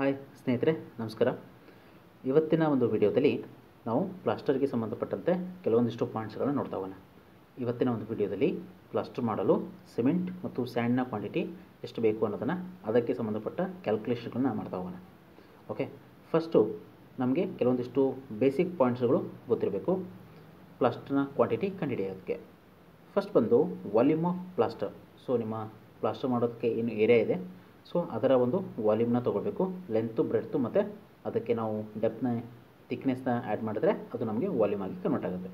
Hi ಸ್ನೇಹಿತರೆ, ನಮಸ್ಕಾರ. ಇವತ್ತಿನ ಒಂದು ವಿಡಿಯೋದಲ್ಲಿ ನಾವು ಪ್ಲಾಸ್ಟರ್ಗೆ ಸಂಬಂಧಪಟ್ಟಂತೆ ಕೆಲವೊಂದಿಷ್ಟು ಪಾಯಿಂಟ್ಸ್ಗಳನ್ನು ನೋಡ್ತಾ ಹೋಗೋಣ. ಇವತ್ತಿನ ಒಂದು ವಿಡಿಯೋದಲ್ಲಿ ಪ್ಲಾಸ್ಟರ್ ಮಾಡಲು ಸಿಮೆಂಟ್ ಮತ್ತು ಸ್ಯಾಂಡ್ನ ಕ್ವಾಂಟಿಟಿ ಎಷ್ಟು ಬೇಕು ಅನ್ನೋದನ್ನು, ಅದಕ್ಕೆ ಸಂಬಂಧಪಟ್ಟ ಕ್ಯಾಲ್ಕುಲೇಷನ್ಗಳನ್ನ ಮಾಡ್ತಾ ಹೋಗೋಣ. ಓಕೆ, ಫಸ್ಟು ನಮಗೆ ಕೆಲವೊಂದಿಷ್ಟು ಬೇಸಿಕ್ ಪಾಯಿಂಟ್ಸ್ಗಳು ಗೊತ್ತಿರಬೇಕು ಪ್ಲಾಸ್ಟರ್ನ ಕ್ವಾಂಟಿಟಿ ಕಂಡುಹಿಡಿಯೋದಕ್ಕೆ. ಫಸ್ಟ್ ಬಂದು ವಾಲ್ಯೂಮ್ ಆಫ್ ಪ್ಲಾಸ್ಟರ್. ಸೊ ನಿಮ್ಮ ಪ್ಲಾಸ್ಟರ್ ಮಾಡೋದಕ್ಕೆ ಏನು ಏರಿಯಾ ಇದೆ, ಸೊ ಅದರ ಒಂದು ವಾಲ್ಯೂಮ್ನ ತೊಗೊಳ್ಬೇಕು. ಲೆಂತು, ಬ್ರೆಡ್ತು ಮತ್ತು ಅದಕ್ಕೆ ನಾವು ಡೆಪ್ನ, ತಿಕ್ನೆಸ್ನ ಆ್ಯಡ್ ಮಾಡಿದ್ರೆ ಅದು ನಮಗೆ ವಾಲ್ಯೂಮ್ ಆಗಿ ಕನ್ವರ್ಟ್ ಆಗುತ್ತೆ.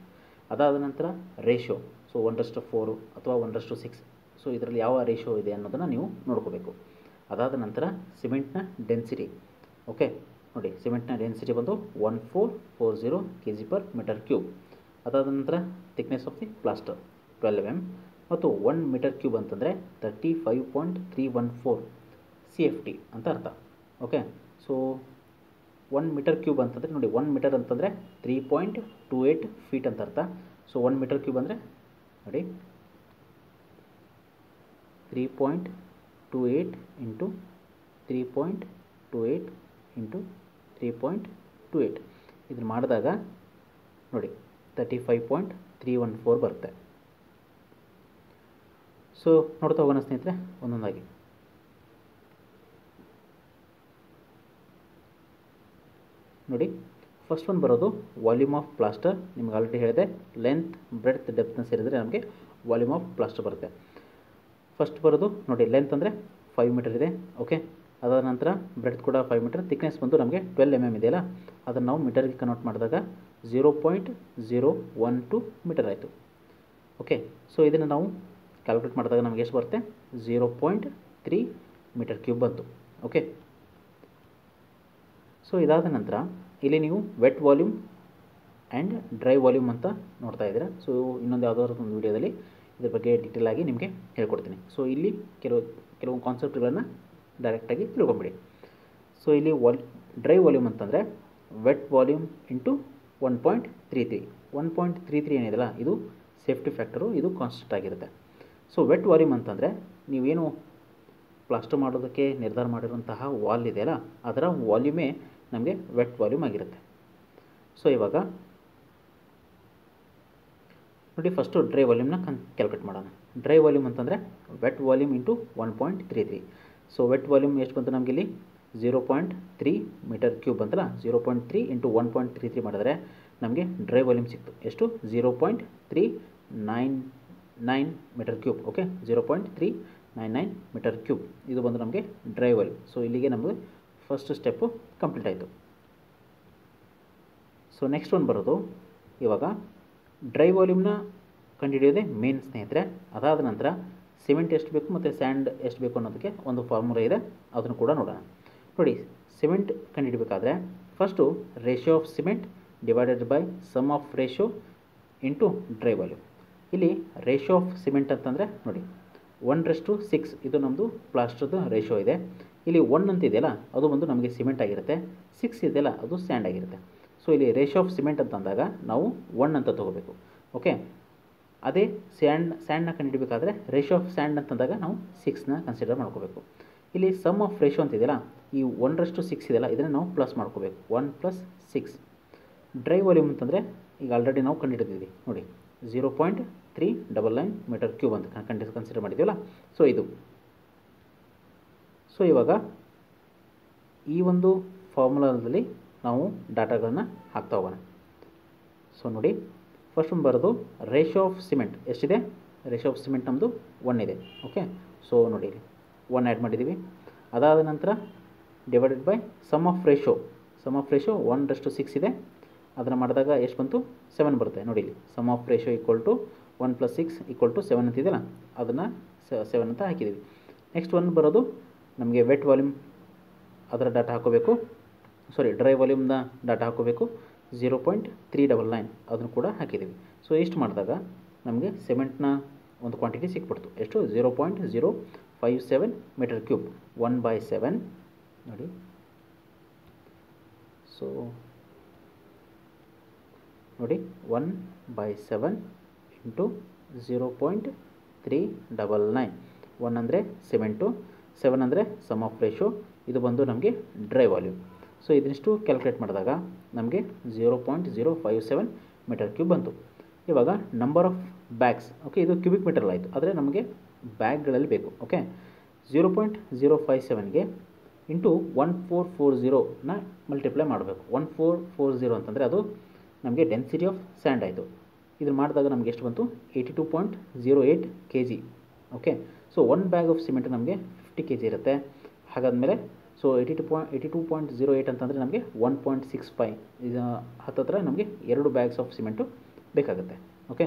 ಅದಾದ ನಂತರ ರೇಷಿಯೋ, ಸೊ 1:4 ಅಥವಾ 1:6, ಸೊ ಇದರಲ್ಲಿ ಯಾವ ರೇಷಿಯೋ ಇದೆ ಅನ್ನೋದನ್ನು ನೀವು ನೋಡ್ಕೋಬೇಕು. ಅದಾದ ನಂತರ ಸಿಮೆಂಟ್ನ ಡೆನ್ಸಿಟಿ. ಓಕೆ ನೋಡಿ, ಸಿಮೆಂಟ್ನ ಡೆನ್ಸಿಟಿ ಬಂದು 1440 kg/m³. ಅದಾದ ನಂತರ thickness of the plaster 12 mm, ಮತ್ತು 1 m³ ಅಂತಂದರೆ 35.314 CFT ಅಂತ ಅರ್ಥ. ಓಕೆ, ಸೊ 1 m³ ಅಂತಂದರೆ ನೋಡಿ, 1 m ಅಂತಂದರೆ 3.28 feet ಅಂತ ಅರ್ಥ. ಸೊ 1 m³ ಅಂದರೆ ನೋಡಿ 3.28 × 3.28 × 3.28. ಇದನ್ನು ಮಾಡಿದಾಗ ನೋಡಿ 35.314 ಬರುತ್ತೆ. ಸೊ ನೋಡ್ತಾ ಹೋಗೋಣ ಸ್ನೇಹಿತರೆ ಒಂದೊಂದಾಗಿ. ನೋಡಿ, ಫಸ್ಟ್ ಒಂದು ಬರೋದು ವಾಲ್ಯೂಮ್ ಆಫ್ ಪ್ಲಾಸ್ಟರ್. ನಿಮ್ಗೆ ಆಲ್ರೆಡಿ ಹೇಳಿದೆ, ಲೆಂತ್, ಬ್ರೆಡ್ತ್, ಡೆಪ್ತ್ನ ಸೇರಿದರೆ ನಮಗೆ ವಾಲ್ಯೂಮ್ ಆಫ್ ಪ್ಲಾಸ್ಟರ್ ಬರುತ್ತೆ. ಫಸ್ಟ್ ಬರೋದು ನೋಡಿ, ಲೆಂತ್ ಅಂದರೆ 5 m ಇದೆ. ಓಕೆ, ಅದಾದ ನಂತರ ಬ್ರೆಡ್ತ್ ಕೂಡ 5 m. ತಿಕ್ನೆಸ್ ಬಂದು ನಮಗೆ 12 mm ಇದೆಯಲ್ಲ, ಅದನ್ನು ನಾವು ಮೀಟರ್ಗೆ ಕನ್ವರ್ಟ್ ಮಾಡಿದಾಗ 0.012 m ಆಯಿತು. ಓಕೆ, ಸೊ ಇದನ್ನು ನಾವು ಕ್ಯಾಲ್ಕುಲೇಟ್ ಮಾಡಿದಾಗ ನಮಗೆ ಎಷ್ಟು ಬರುತ್ತೆ, 0.3 m³ ಬಂತು. ಓಕೆ, ಸೊ ಇದಾದ ನಂತರ ಇಲ್ಲಿ ನೀವು wet volume and dry volume ಅಂತ ನೋಡ್ತಾ ಇದ್ದೀರಾ. ಸೊ ಇನ್ನೊಂದು ಯಾವುದಾದ್ರು ಒಂದು ವೀಡಿಯೋದಲ್ಲಿ ಇದ್ರ ಬಗ್ಗೆ ಡೀಟೇಲ್ ಆಗಿ ನಿಮಗೆ ಹೇಳ್ಕೊಡ್ತೀನಿ. ಸೊ ಇಲ್ಲಿ ಕೆಲವು ಕಾನ್ಸೆಪ್ಟ್ಗಳನ್ನು ಡೈರೆಕ್ಟಾಗಿ ತಿಳ್ಕೊಂಬಿಡಿ. ಸೊ ಇಲ್ಲಿ ಡ್ರೈ ವಾಲ್ಯೂಮ್ ಅಂತಂದರೆ ವೆಟ್ ವಾಲ್ಯೂಮ್ ಇಂಟು 1.33. 1.33 ಏನಿದೆಯಲ್ಲ, ಇದು ಸೇಫ್ಟಿ ಫ್ಯಾಕ್ಟರು, ಇದು ಕಾನ್ಸ್ಟೆಂಟ್ ಆಗಿರುತ್ತೆ. ಸೊ ವೆಟ್ ವಾಲ್ಯೂಮ್ ಅಂತಂದರೆ ನೀವೇನು ಪ್ಲಾಸ್ಟರ್ ಮಾಡೋದಕ್ಕೆ ನಿರ್ಧಾರ ಮಾಡಿರುವಂತಹ ವಾಲ್ ಇದೆಯಲ್ಲ, ಅದರ ವಾಲ್ಯೂಮೇ ನಮಗೆ ವೆಟ್ ವಾಲ್ಯೂಮ್ ಆಗಿರುತ್ತೆ. ಸೊ ಇವಾಗ ನೋಡಿ, ಫಸ್ಟು ಡ್ರೈ ವಾಲ್ಯೂಮ್ನ ಕ್ಯಾಲ್ಕುಲೇಟ್ ಮಾಡೋಣ. ಡ್ರೈ ವಾಲ್ಯೂಮ್ ಅಂತಂದರೆ wet volume into 1.33. So wet volume ಎಷ್ಟು ಬಂತು ನಮಗೆ ಇಲ್ಲಿ, 0.3 m³ ಅಂತಲ್ಲ, 0.3 × 1.33 ಮಾಡಿದ್ರೆ ನಮಗೆ ಡ್ರೈ ವಾಲ್ಯೂಮ್ ಸಿಕ್ತು. ಎಷ್ಟು, 0.399 m³. Okay, 0.399 m³. ಇದು ಬಂದು ನಮಗೆ ಡ್ರೈ ವಾಲ್ಯೂಮ್. ಸೊ ಇಲ್ಲಿಗೆ ನಮಗೆ ಫಸ್ಟ್ ಸ್ಟೆಪ್ಪು ಕಂಪ್ಲೀಟ್ ಆಯಿತು. ಸೊ ನೆಕ್ಸ್ಟ್ ಒಂದು ಬರೋದು ಇವಾಗ ಡ್ರೈ ವಾಲ್ಯೂಮ್ನ ಕಂಡುಹಿಡಿಯೋದೇ ಮೇನ್ ಸ್ನೇಹಿತರೆ. ಅದಾದ ನಂತರ ಸಿಮೆಂಟ್ ಎಷ್ಟು ಬೇಕು ಮತ್ತು ಸ್ಯಾಂಡ್ ಎಷ್ಟು ಬೇಕು ಅನ್ನೋದಕ್ಕೆ ಒಂದು ಫಾರ್ಮುಲಾ ಇದೆ, ಅದನ್ನು ಕೂಡ ನೋಡೋಣ. ನೋಡಿ, ಸಿಮೆಂಟ್ ಕಂಡುಹಿಡಬೇಕಾದ್ರೆ first ratio of cement divided by sum of ratio into dry volume. ಇಲ್ಲಿ ರೇಷಿಯೋ ಆಫ್ ಸಿಮೆಂಟ್ ಅಂತಂದರೆ ನೋಡಿ 1:6, ಇದು ನಮ್ಮದು ಪ್ಲಾಸ್ಟರ್ದು ರೇಷಿಯೋ ಇದೆ. ಇಲ್ಲಿ 1 ಅಂತ ಇದೆಯಲ್ಲ, ಅದು ಬಂದು ನಮಗೆ ಸಿಮೆಂಟ್ ಆಗಿರುತ್ತೆ. 6 ಇದೆಯಲ್ಲ, ಅದು ಸ್ಯಾಂಡ್ ಆಗಿರುತ್ತೆ. ಸೊ ಇಲ್ಲಿ ರೇಷಿಯೋ ಆಫ್ ಸಿಮೆಂಟ್ ಅಂತಂದಾಗ ನಾವು 1 ಅಂತ ತೊಗೋಬೇಕು. ಓಕೆ, ಅದೇ ಸ್ಯಾಂಡ್ನ ಕಂಡುಹಿಡಬೇಕಾದ್ರೆ ರೇಷಿಯೋ ಆಫ್ ಸ್ಯಾಂಡ್ ಅಂತಂದಾಗ ನಾವು 6ನ ಕನ್ಸಿಡರ್ ಮಾಡ್ಕೋಬೇಕು. ಇಲ್ಲಿ ಸಮ್ ಆಫ್ ರೇಷಿಯೋ ಅಂತ ಇದೆಯಲ್ಲ, ಈ 1:6 ಇದೆಯಲ್ಲ, ಇದನ್ನು ನಾವು ಪ್ಲಸ್ ಮಾಡ್ಕೋಬೇಕು, 1 + 6. ಡ್ರೈ ವಾಲ್ಯೂಮ್ ಅಂತಂದರೆ ಈಗ ಆಲ್ರೆಡಿ ನಾವು ಕಂಡುಹಿಡಿದಿದ್ದೀವಿ ನೋಡಿ, 0.399 m³ ಅಂತ ಕನ್ಸಿಡರ್ ಮಾಡಿದ್ದೀವಲ್ಲ, ಸೊ ಇದು. ಸೊ ಇವಾಗ ಈ ಒಂದು ಫಾರ್ಮುಲಾದಲ್ಲಿ ನಾವು ಡಾಟಾಗಳನ್ನು ಹಾಕ್ತಾ ಹೋಗೋಣ. ಸೊ ನೋಡಿ, ಫಸ್ಟ್ ಒಂದು ಬರೋದು ರೇಷಿಯೋ ಆಫ್ ಸಿಮೆಂಟ್ ಎಷ್ಟಿದೆ. ರೇಷಿಯೋ ಆಫ್ ಸಿಮೆಂಟ್ ನಮ್ಮದು 1 ಇದೆ. ಓಕೆ, ಸೊ ನೋಡಿ 1 ಆ್ಯಡ್ ಮಾಡಿದ್ದೀವಿ. ಅದಾದ ನಂತರ divided by sum of ratio. Sum of ratio 1:6 ಇದೆ, ಅದನ್ನು ಮಾಡಿದಾಗ ಎಷ್ಟು ಬಂತು, 7 ಬರುತ್ತೆ. ನೋಡಿ ಇಲ್ಲಿ ಸಮ್ ಆಫ್ ರೇಷಿಯೋ = 1 + 6 = 7 ಅಂತಿದೆಯಲ್ಲ, ಅದನ್ನು 7 ಅಂತ ಹಾಕಿದ್ದೀವಿ. ನೆಕ್ಸ್ಟ್ ಒಂದು ಬರೋದು ನಮಗೆ ವೆಟ್ ವಾಲ್ಯೂಮ್, ಅದರ ಡಾಟಾ ಹಾಕೋಬೇಕು. ಸಾರಿ, ಡ್ರೈ ವಾಲ್ಯೂಮ್ನ ಡಾಟಾ ಹಾಕೋಬೇಕು. 0.399 ಅದನ್ನು ಕೂಡ ಹಾಕಿದ್ದೀವಿ. ಸೊ ಇಷ್ಟು ಮಾಡಿದಾಗ ನಮಗೆ ಸಿಮೆಂಟ್ನ ಒಂದು ಕ್ವಾಂಟಿಟಿ ಸಿಕ್ಬಿಡ್ತು. ಎಷ್ಟು, 0.057 m³. 1/7 ನೋಡಿ. ಸೊ ನೋಡಿ 1/7 × 0.399. 1 ಅಂದರೆ ಸಿಮೆಂಟು, 7 ಅಂದರೆ ಸಮ್ ಆಫ್ ರೇಷಿಯೋ, ಇದು ಬಂದು ನಮಗೆ ಡ್ರೈ ವಾಲ್ಯೂಮ್. ಸೊ ಇದಿಷ್ಟು ಕ್ಯಾಲ್ಕುಲೇಟ್ ಮಾಡಿದಾಗ ನಮಗೆ 0.057 ಮೀಟರ್ ಕ್ಯೂಬ್ ಬಂತು. ಇವಾಗ ನಂಬರ್ ಆಫ್ ಬ್ಯಾಗ್ಸ್, ಓಕೆ ಇದು ಕ್ಯೂಬಿಕ್ ಮೀಟರ್ ಆಯಿತು, ಆದರೆ ನಮಗೆ ಬ್ಯಾಗ್ಗಳಲ್ಲಿ ಬೇಕು. ಓಕೆ 0.057ಗೆ ಇಂಟು 1440ನ ಮಲ್ಟಿಪ್ಲೈ ಮಾಡಬೇಕು. 1440 ಅಂತಂದರೆ ಅದು ನಮಗೆ ಡೆನ್ಸಿಟಿ ಆಫ್ ಸ್ಯಾಂಡ್ ಆಯಿತು. ಇದನ್ನು ಮಾಡಿದಾಗ ನಮಗೆ ಎಷ್ಟು ಬಂತು? 82.08 kg. ಓಕೆ ಸೊ ಒಂದು ಬ್ಯಾಗ್ ಆಫ್ ಸಿಮೆಂಟ್ ನಮಗೆ 50 kg ಇರುತ್ತೆ. ಹಾಗಾದಮೇಲೆ ಸೊ 82.08 ಅಂತಂದರೆ ನಮಗೆ 1.65 ಇದು ಹತ್ತಿರ ನಮಗೆ 2 ಬ್ಯಾಗ್ಸ್ ಆಫ್ ಸಿಮೆಂಟು ಬೇಕಾಗುತ್ತೆ. ಓಕೆ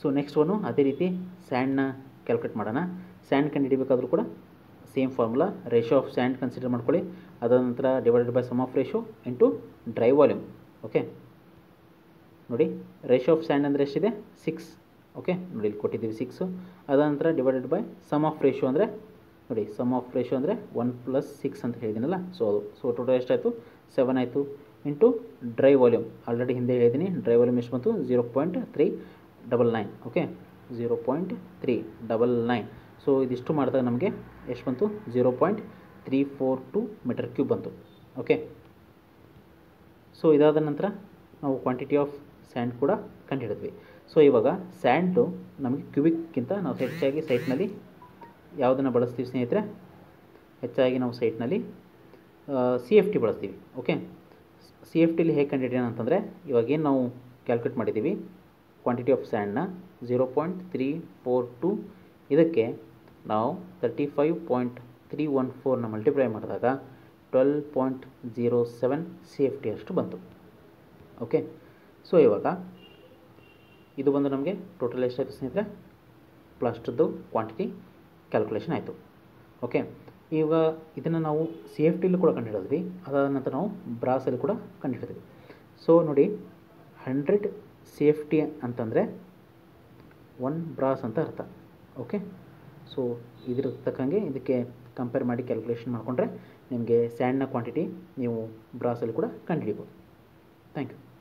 ಸೊ ನೆಕ್ಸ್ಟ್ ಒನ್ನು ಅದೇ ರೀತಿ ಸ್ಯಾಂಡ್ನ ಕ್ಯಾಲ್ಕುಲೇಟ್ ಮಾಡೋಣ. ಸ್ಯಾಂಡ್ ಕಂಡುಹಿಡಿಬೇಕಾದ್ರೂ ಕೂಡ same formula, ratio of sand consider ಮಾಡ್ಕೊಳ್ಳಿ, ಅದಾದ ನಂತರ divided by sum of ratio into dry volume. Okay ನೋಡಿ ರೇಷೋ ಆಫ್ ಸ್ಯಾಂಡ್ ಅಂದರೆ ಎಷ್ಟಿದೆ? 6. ಓಕೆ ನೋಡಿ ಇಲ್ಲಿ ಕೊಟ್ಟಿದ್ದೀವಿ 6. ಅದಾದ ನಂತರ divided by sum of ratio ಅಂದರೆ ನೋಡಿ ಸಮ್ ಆಫ್ ರೇಷೋ ಅಂದರೆ 1+6 ಅಂತ ಹೇಳಿದ್ದೀನಲ್ಲ, ಸೊ ಅದು ಸೊ ಟೋಟಲ್ ಎಷ್ಟಾಯಿತು? 7 ಆಯಿತು. ಇಂಟು ಡ್ರೈ ವಾಲ್ಯೂಮ್, ಆಲ್ರೆಡಿ ಹಿಂದೆ ಹೇಳಿದ್ದೀನಿ ಡ್ರೈ ವಾಲ್ಯೂಮ್ ಎಷ್ಟು ಬಂತು? 0.399. ಓಕೆ 0.399. ಸೊ ಇದಿಷ್ಟು ಮಾಡಿದಾಗ ನಮಗೆ ಎಷ್ಟು ಬಂತು? 0.342 ಮೀಟರ್ ಕ್ಯೂಬ್ ಬಂತು. ಓಕೆ ಸೊ ಇದಾದ ನಂತರ ನಾವು ಕ್ವಾಂಟಿಟಿ ಆಫ್ ಸ್ಯಾಂಡ್ ಕೂಡ ಕಂಡುಹಿಡಿದ್ವಿ. ಸೊ ಇವಾಗ ಸ್ಯಾಂಡು ನಮಗೆ ಕ್ಯೂಬಿಕ್ಕಿಂತ ನಾವು ಹೆಚ್ಚಾಗಿ ಸೈಟ್ನಲ್ಲಿ ಯಾವುದನ್ನು ಬಳಸ್ತೀವಿ ಸ್ನೇಹಿತರೆ? ಹೆಚ್ಚಾಗಿ ನಾವು ಸೈಟ್ನಲ್ಲಿ CFT ಬಳಸ್ತೀವಿ. ಓಕೆ CFTಲಿ ಹೇಗೆ ಕಂಡುಹಿಡಿಯೋಣ ಅಂತಂದರೆ, ಇವಾಗೇನು ನಾವು ಕ್ಯಾಲ್ಕುಲೇಟ್ ಮಾಡಿದ್ದೀವಿ ಕ್ವಾಂಟಿಟಿ ಆಫ್ ಸ್ಯಾಂಡ್ನ 0.342, ಇದಕ್ಕೆ ನಾವು 35.314ನ ಮಲ್ಟಿಪ್ಲೈ ಮಾಡಿದಾಗ 12.07 CFT ಅಷ್ಟು ಬಂತು. ಓಕೆ ಸೊ ಇವಾಗ ಇದು ಬಂದು ನಮಗೆ ಟೋಟಲ್ ಎಷ್ಟಾಯಿತು ಸ್ನೇಹಿತರೆ? ಪ್ಲಾಸ್ಟರ್ದು ಕ್ವಾಂಟಿಟಿ ಕ್ಯಾಲ್ಕುಲೇಷನ್ ಆಯಿತು. ಓಕೆ ಈಗ ಇದನ್ನು ನಾವು CFTಲಿ ಕೂಡ ಕಂಡುಹಿಡಿದ್ವಿ, ಅದಾದ ನಂತರ ನಾವು ಬ್ರಾಸಲ್ಲಿ ಕೂಡ ಕಂಡುಹಿಡಿದ್ವಿ. ಸೊ ನೋಡಿ 100 CFT ಅಂತಂದರೆ 1 ಬ್ರಾಸ್ ಅಂತ ಅರ್ಥ. ಓಕೆ ಸೊ ಇದ್ರ ತಕ್ಕಂಗೆ ಇದಕ್ಕೆ ಕಂಪೇರ್ ಮಾಡಿ ಕ್ಯಾಲ್ಕುಲೇಷನ್ ಮಾಡಿಕೊಂಡ್ರೆ ನಿಮಗೆ ಸ್ಯಾಂಡ್ನ ಕ್ವಾಂಟಿಟಿ ನೀವು ಬ್ರಾಸಲ್ಲಿ ಕೂಡ ಕಂಡುಹಿಡಿಬೋದು. Thank you.